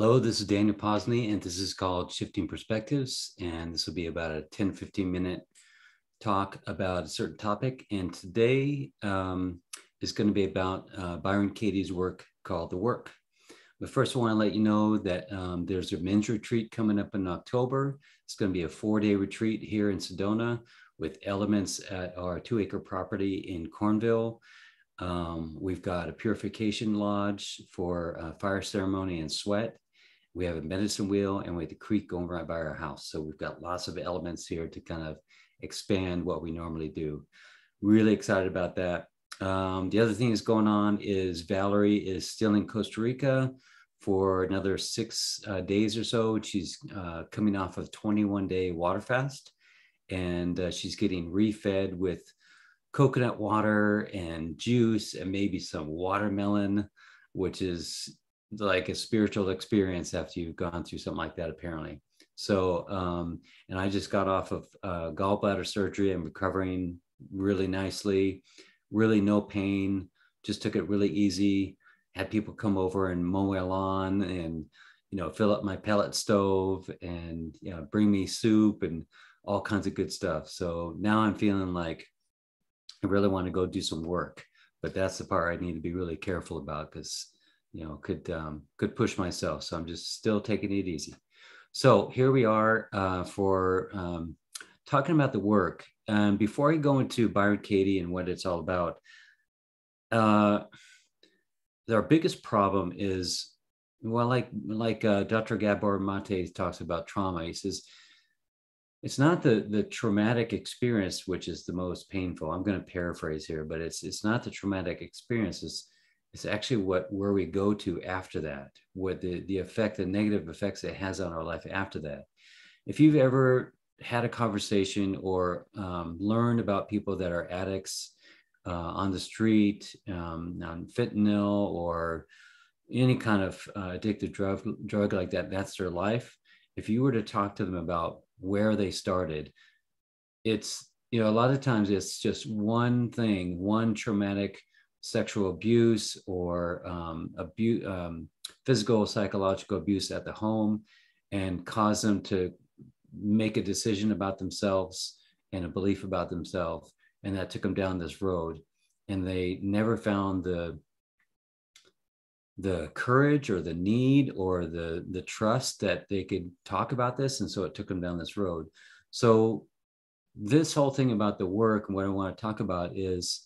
Hello, this is Daniel Posney, and this is called Shifting Perspectives, and this will be about a 10-15 minute talk about a certain topic. And today is going to be about Byron Katie's work called The Work. But first, I want to let you know that there's a men's retreat coming up in October. It's going to be a 4-day retreat here in Sedona with elements at our 2-acre property in Cornville. We've got a purification lodge for a fire ceremony and sweat. We have a medicine wheel, and we have the creek going right by our house. So we've got lots of elements here to kind of expand what we normally do. Really excited about that. The other thing that's going on is Valerie is still in Costa Rica for another 6 days or so. She's coming off of 21-day water fast, and she's getting refed with coconut water and juice and maybe some watermelon, which is like a spiritual experience after you've gone through something like that, apparently. So, and I just got off of gallbladder surgery and recovering really nicely, really no pain, just took it really easy, had people come over and mow my lawn and, you know, fill up my pellet stove and, you know, bring me soup and all kinds of good stuff. So now I'm feeling like I really want to go do some work, but that's the part I need to be really careful about because, you know, could push myself. So I'm just still taking it easy. So here we are for talking about The Work. And before I go into Byron Katie and what it's all about, our biggest problem is, well, like Dr. Gabor Maté talks about trauma. He says, it's not the traumatic experience which is the most painful. I'm going to paraphrase here, but it's not the traumatic experience. It's actually where we go to after that, what the effect, the negative effects it has on our life after that. If you've ever had a conversation or learned about people that are addicts on the street, on fentanyl or any kind of addictive drug like that, that's their life. If you were to talk to them about where they started, it's, you know, a lot of times it's just one thing, one traumatic sexual abuse or physical, psychological abuse at the home, and cause them to make a decision about themselves and a belief about themselves. And that took them down this road, and they never found the courage or the need or the trust that they could talk about this. And so it took them down this road. So this whole thing about The Work and what I want to talk about is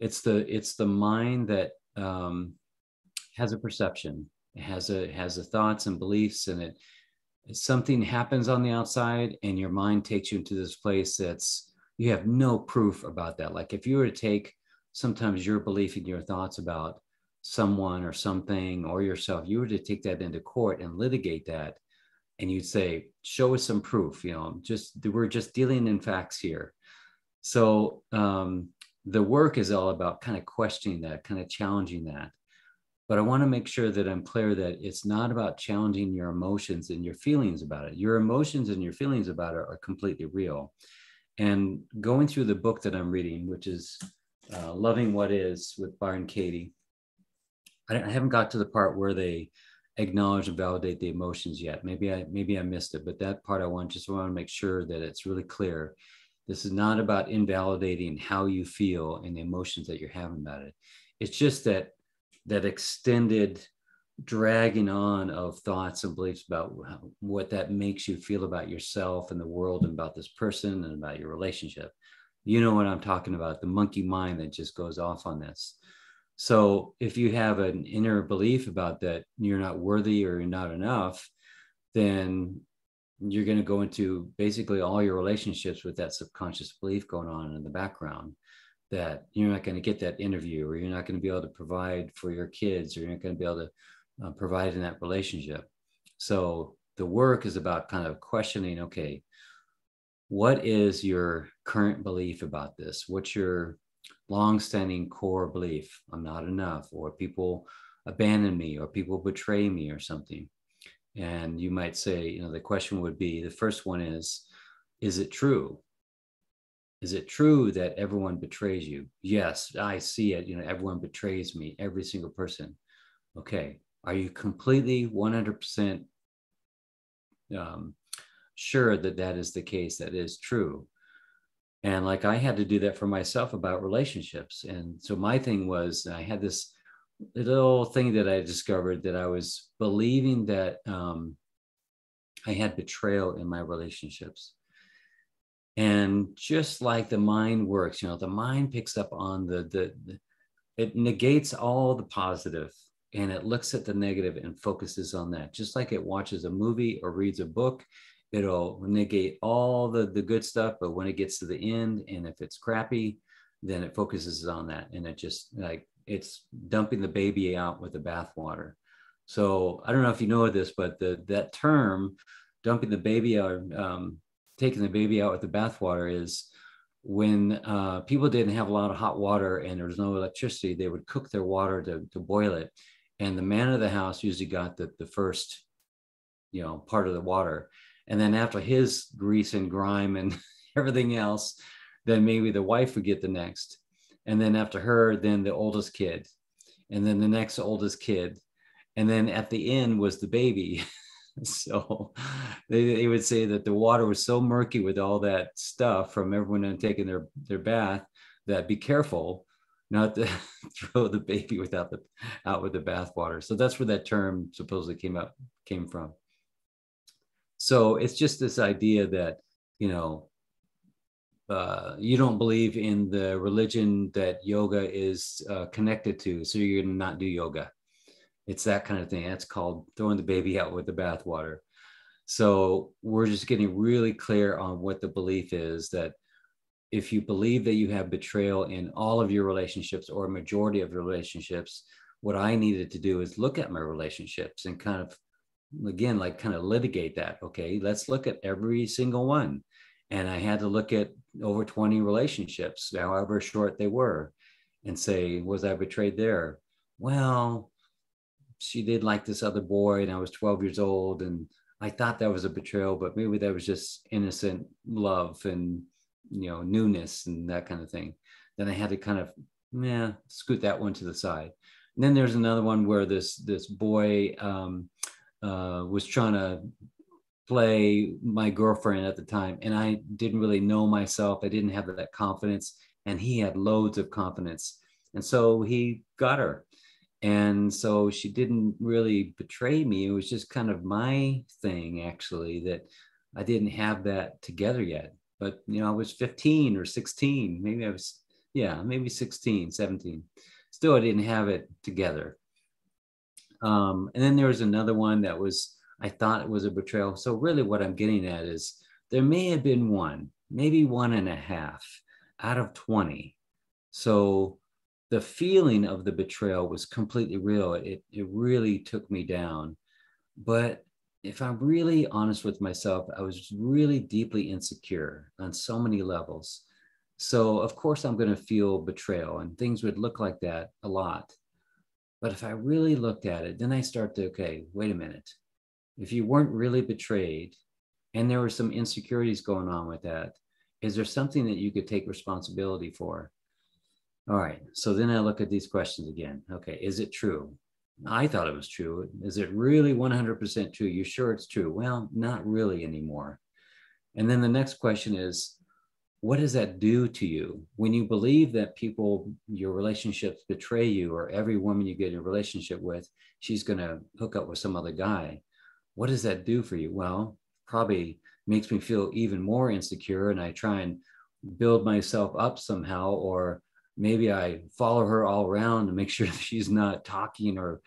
it's the mind that has a perception. It has a thoughts and beliefs, and something happens on the outside and your mind takes you into this place that's, you have no proof about that. Like if you were to take sometimes your belief and your thoughts about someone or something or yourself, you were to take that into court and litigate that, and you'd say, show us some proof, you know, we're just dealing in facts here. So The Work is all about kind of questioning that, kind of challenging that. But I want to make sure that I'm clear that it's not about challenging your emotions and your feelings about it. Your emotions and your feelings about it are completely real. And going through the book that I'm reading, which is Loving What Is with Byron Katie, I haven't got to the part where they acknowledge and validate the emotions yet. Maybe I missed it, but that part I just want to make sure that it's really clear. This is not about invalidating how you feel and the emotions that you're having about it. It's just that extended dragging on of thoughts and beliefs about what that makes you feel about yourself and the world and about this person and about your relationship. You know what I'm talking about, the monkey mind that just goes off on this. So if you have an inner belief about that you're not worthy or you're not enough, then you're going to go into basically all your relationships with that subconscious belief going on in the background, that you're not going to get that interview, or you're not going to be able to provide for your kids, or you're not going to be able to provide in that relationship. So The Work is about kind of questioning, okay, what is your current belief about this? What's your longstanding core belief? I'm not enough, or people abandon me, or people betray me, or something. And you might say, you know, the question would be, the first one is it true? Is it true that everyone betrays you? Yes, I see it. You know, everyone betrays me, every single person. Okay, Are you completely 100% sure that that is the case, that is true? And like I had to do that for myself about relationships. And so my thing was, I had this little thing that I discovered that I was believing that I had betrayal in my relationships. And just like the mind works, you know, the mind picks up on it negates all the positive and it looks at the negative and focuses on that. Just like it watches a movie or reads a book, it'll negate all the good stuff, but when it gets to the end and if it's crappy, then it focuses on that. And it just like, it's dumping the baby out with the bathwater. So I don't know if you know this, but that term, dumping the baby out, taking the baby out with the bathwater, is when people didn't have a lot of hot water and there was no electricity, they would cook their water to boil it. And the man of the house usually got the first, you know, part of the water. And then after his grease and grime and everything else, then maybe the wife would get the next. And then after her, then the oldest kid, and then the next oldest kid. And then at the end was the baby. So they would say that the water was so murky with all that stuff from everyone taking their bath, that be careful not to throw the baby out with the bath water. So that's where that term supposedly came from. So it's just this idea that, you know, you don't believe in the religion that yoga is connected to, so you're going to not do yoga. It's that kind of thing. That's called throwing the baby out with the bathwater. So we're just getting really clear on what the belief is, that if you believe that you have betrayal in all of your relationships or a majority of your relationships, what I needed to do is look at my relationships and kind of, again, like kind of litigate that. Okay, let's look at every single one. And I had to look at over 20 relationships, however short they were, and say, was I betrayed there? Well, she did like this other boy and I was 12 years old and I thought that was a betrayal, but maybe that was just innocent love and, you know, newness and that kind of thing. Then I had to kind of scoot that one to the side. And then there's another one where this boy was trying to play my girlfriend at the time, and I didn't really know myself. I didn't have that confidence, and he had loads of confidence, and so he got her. And so she didn't really betray me. It was just kind of my thing, actually, that I didn't have that together yet. But, you know, I was 15 or 16. Maybe I was, maybe 16, 17. Still, I didn't have it together. And then there was another one that was, I thought it was a betrayal. So really what I'm getting at is there may have been one, maybe 1.5 out of 20. So the feeling of the betrayal was completely real. It really took me down. But if I'm really honest with myself, I was really deeply insecure on so many levels. So of course I'm going to feel betrayal and things would look like that a lot. But if I really looked at it, then I start to, okay, wait a minute. If you weren't really betrayed and there were some insecurities going on with that, is there something that you could take responsibility for? All right, so then I look at these questions again. Okay, is it true? I thought it was true. Is it really 100% true? You sure it's true? Well, not really anymore. And then the next question is, what does that do to you? When you believe that your relationships betray you, or every woman you get in a relationship with, she's going to hook up with some other guy. What does that do for you? Well, probably makes me feel even more insecure, and I try and build myself up somehow, or maybe I follow her all around to make sure that she's not talking or,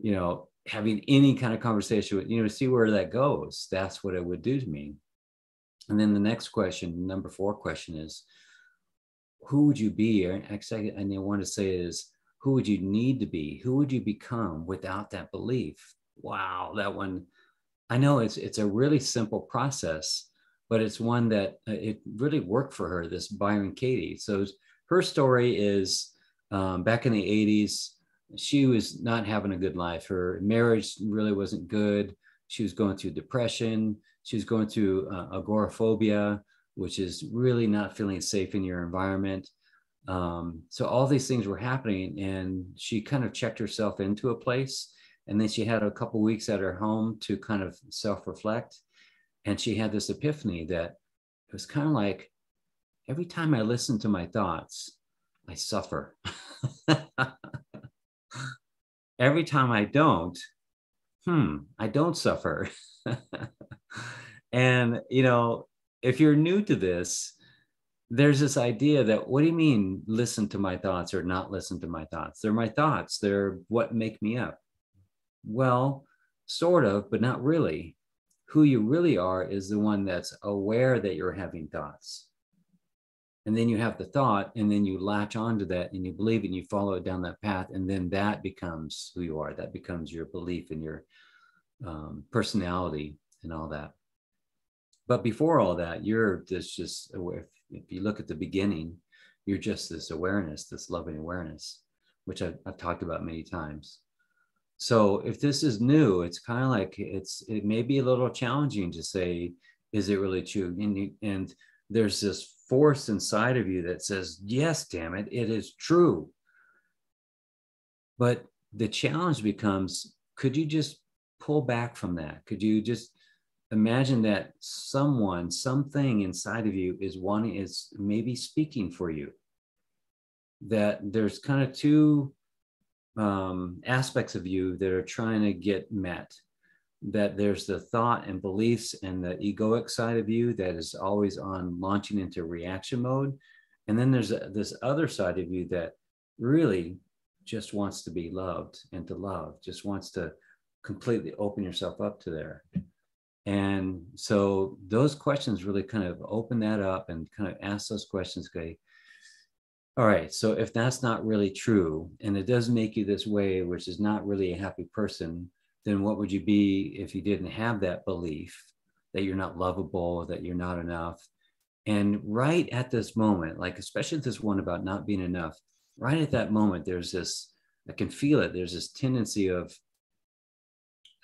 you know, having any kind of conversation with, you know, see where that goes. That's what it would do to me. And then the next question, number 4 question is, who would you be? Or actually, I want to say is, who would you need to be? Who would you become without that belief? Wow, that one, I know it's a really simple process, but it's one that it really worked for her, this Byron Katie. So her story is back in the 80s, she was not having a good life. Her marriage really wasn't good. She was going through depression. She was going through agoraphobia, which is really not feeling safe in your environment. So all these things were happening, and she kind of checked herself into a place And then she had a couple weeks at her home to kind of self-reflect. And she had this epiphany that it was kind of like, every time I listen to my thoughts, I suffer. Every time I don't, I don't suffer. And, you know, if you're new to this, there's this idea that, what do you mean listen to my thoughts or not listen to my thoughts? They're my thoughts. They're what make me up. Well, sort of, but not really. Who you really are is the one that's aware that you're having thoughts. And then you have the thought, and then you latch onto that, and you believe it, and you follow it down that path. And then that becomes who you are. That becomes your belief and your personality and all that. But before all that, you're just aware. If you look at the beginning, you're just this awareness, this loving awareness, which I've talked about many times. So if this is new, it's kind of like, it may be a little challenging to say, is it really true? And there's this force inside of you that says, yes, damn it, it is true. But the challenge becomes, could you just pull back from that? Could you just imagine that someone, something inside of you is maybe speaking for you? That there's kind of two aspects of you that are trying to get met. That there's the thought and beliefs and the egoic side of you that is always on launching into reaction mode. And then there's this other side of you that really just wants to be loved and to love, just wants to completely open yourself up to there. And so those questions really kind of open that up and kind of ask those questions, okay, all right, so if that's not really true and it does make you this way, which is not really a happy person, then what would you be if you didn't have that belief that you're not lovable, that you're not enough? And right at this moment, like especially this one about not being enough, right at that moment, there's this, I can feel it, there's this tendency of,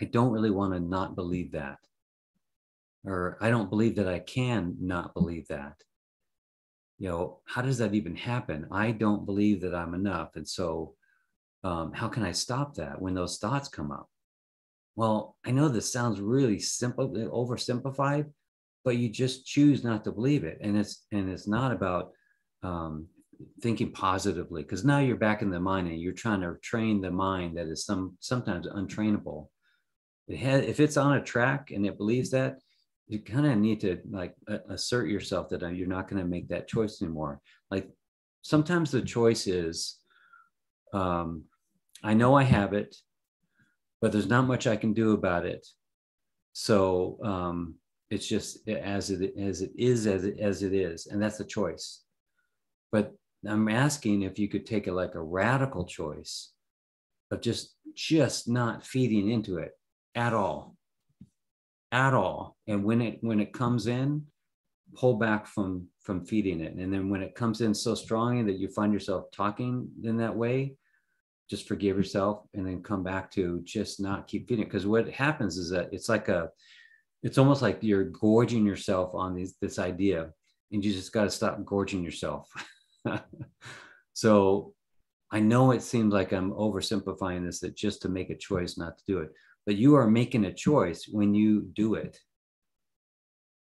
I don't really want to not believe that. Or I don't believe that I can not believe that. You know, how does that even happen? I don't believe that I'm enough. And so how can I stop that when those thoughts come up? Well, I know this sounds really simple, oversimplified, but you just choose not to believe it. And it's not about thinking positively, because now you're back in the mind and you're trying to train the mind that is sometimes untrainable. If it's on a track and it believes that, you kind of need to like assert yourself that you're not going to make that choice anymore. Like sometimes the choice is, I know I have it, but there's not much I can do about it. So it's just as it is, and that's a choice. But I'm asking if you could take a radical choice of just not feeding into it at all. And when it comes in, pull back from feeding it. And then when it comes in so strongly that you find yourself talking in that way, just forgive yourself and then come back to just not keep feeding it. Because what happens is that it's almost like you're gorging yourself on this idea, and you just got to stop gorging yourself. So I know it seems like I'm oversimplifying this, that just to make a choice not to do it. But you are making a choice when you do it.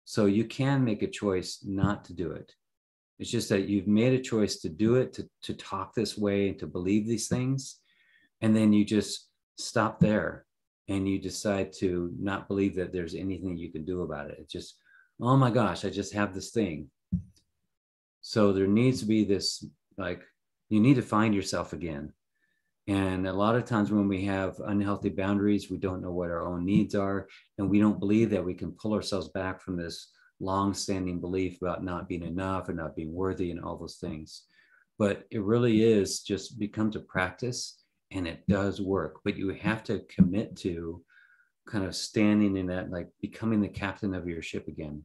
So you can make a choice not to do it. It's just that you've made a choice to do it, to talk this way, and to believe these things. And then you just stop there and you decide to not believe that there's anything you can do about it. It's just, oh my gosh, I just have this thing. So there needs to be this, like, you need to find yourself again. And a lot of times when we have unhealthy boundaries, we don't know what our own needs are, and we don't believe that we can pull ourselves back from this long-standing belief about not being enough and not being worthy and all those things. But it really is just becomes a practice, and it does work. But you have to commit to kind of standing in that, like becoming the captain of your ship again.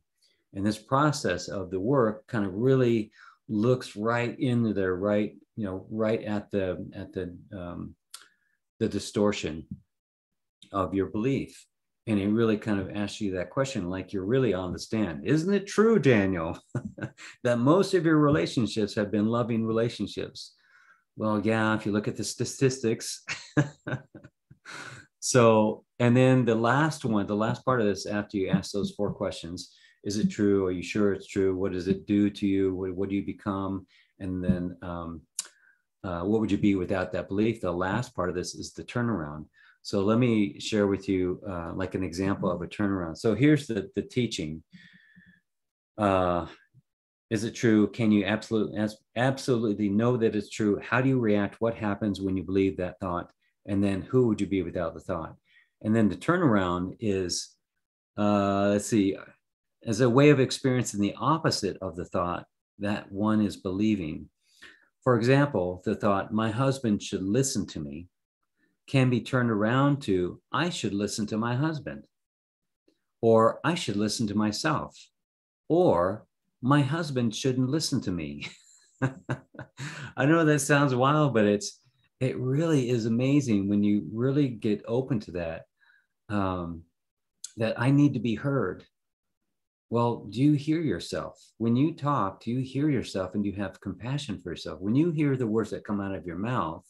And this process of the work kind of really looks right into their right, you know, right at the distortion of your belief. And it really kind of asks you that question, like you're really on the stand. Isn't it true, Daniel, that most of your relationships have been loving relationships? Well, yeah, if you look at the statistics. So, and then the last one, the last part of this, after you ask those four questions, is it true? Are you sure it's true? What does it do to you? What do you become? And then what would you be without that belief? The last part of this is the turnaround. So let me share with you like an example of a turnaround. So here's the teaching. Is it true? Can you absolutely know that it's true? How do you react? What happens when you believe that thought? And then who would you be without the thought? And then the turnaround is, let's see, as a way of experiencing the opposite of the thought that one is believing. For example, the thought, my husband should listen to me, can be turned around to, I should listen to my husband, or I should listen to myself, or my husband shouldn't listen to me. I know that sounds wild, but it really is amazing when you really get open to that, that I need to be heard. Well, do you hear yourself? When you talk, do you hear yourself and you have compassion for yourself? When you hear the words that come out of your mouth,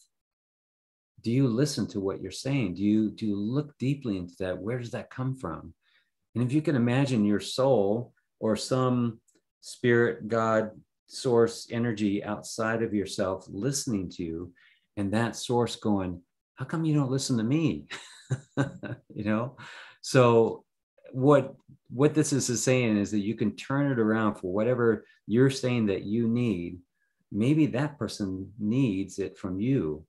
do you listen to what you're saying? Do you look deeply into that? Where does that come from? And if you can imagine your soul or some spirit, God, source, energy outside of yourself listening to you, and that source going, how come you don't listen to me? You know? So what this is saying is that you can turn it around for whatever you're saying that you need. Maybe that person needs it from you,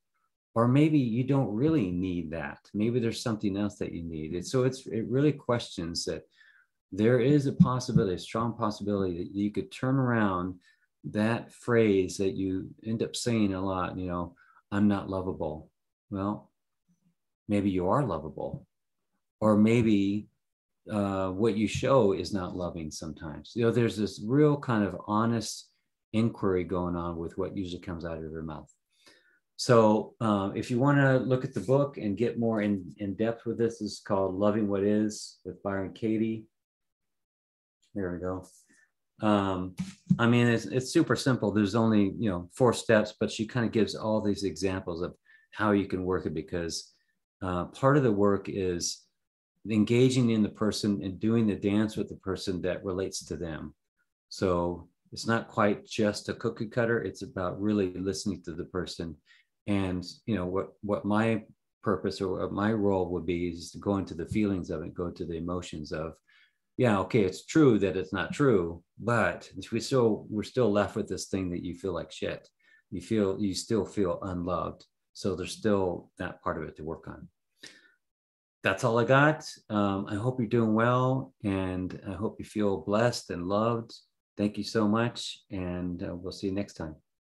or maybe you don't really need that. Maybe there's something else that you need. And so it really questions that there is a possibility, a strong possibility that you could turn around that phrase that you end up saying a lot, you know, I'm not lovable. Well, maybe you are lovable, or maybe what you show is not loving sometimes. You know, there's this real kind of honest inquiry going on with what usually comes out of your mouth. So if you want to look at the book and get more in depth with this, it's called Loving What Is with Byron Katie. There we go. I mean, it's super simple. There's only, you know, 4 steps, but she kind of gives all these examples of how you can work it, because part of the work is engaging in the person and doing the dance with the person that relates to them. So it's not quite just a cookie cutter. It's about really listening to the person. And, you know, what my purpose or what my role would be is to go into the feelings of it, go to the emotions of, yeah, okay, it's true that it's not true, but we're still left with this thing that you feel like shit. You still feel unloved. So there's still that part of it to work on. That's all I got. I hope you're doing well, and I hope you feel blessed and loved. Thank you so much, and we'll see you next time.